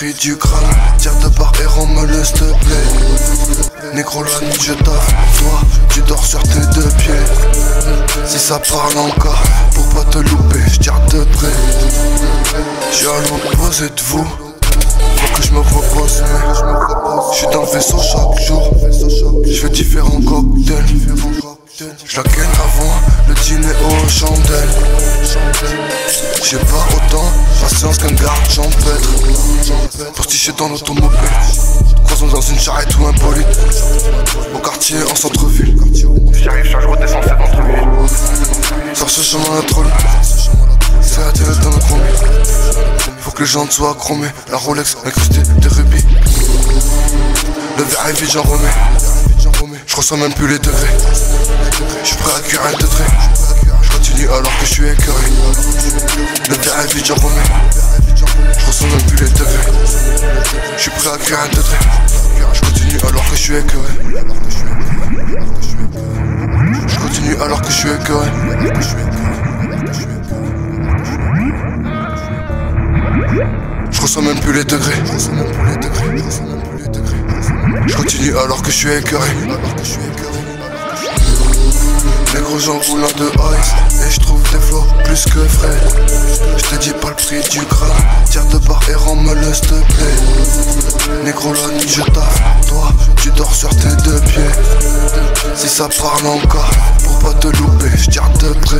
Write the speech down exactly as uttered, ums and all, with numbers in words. prix du crâne. Tire de barre et rends-le s'te plaît. Négro la nuit je taffe, toi tu dors sur tes deux pieds. Si ça parle encore, pour pas te louper, j'garde de près. J'suis à l'opposé de vous, faut que j'me repose. J'suis dans le vaisseau chaque jour, j'fais différents cocktails. J'la gaine avant le dîner aux chandelles. J'ai pas autant patience qu'un garde champêtre. Fortiché dans l'automobile, croisons dans une charrette ou un bolide. Au quartier, en centre-ville, j'arrive chaque jour, descends cette entrevue. Sors ce chemin à troll, fais la télé dans le chromie. Faut que les jantes soient chromées, la Rolex incrustée des rubis. Le verre est vide, j'en remets, j'reçois même plus les degrés. J'suis prêt à cuire un de trait, j'continue alors que j'suis écœuré. Le verre est vide, j'en remets, j'reçois même plus les degrés. J'suis prêt à cuire un de trait, j'continue alors que j'suis écœuré. J'continue alors que j'suis écœuré. J'reçois même plus les degrés. J'continue alors que j'suis écœuré. Les gros gens roulent de ice, et j'trouve des flots plus que frais. J'te dis pas le prix du gras, tire de barre et rends-moi le s'te plaît. Négro la nuit je taffe, toi tu dors sur tes deux pieds. Si ça parle encore, pour pas te louper, j'garde de près.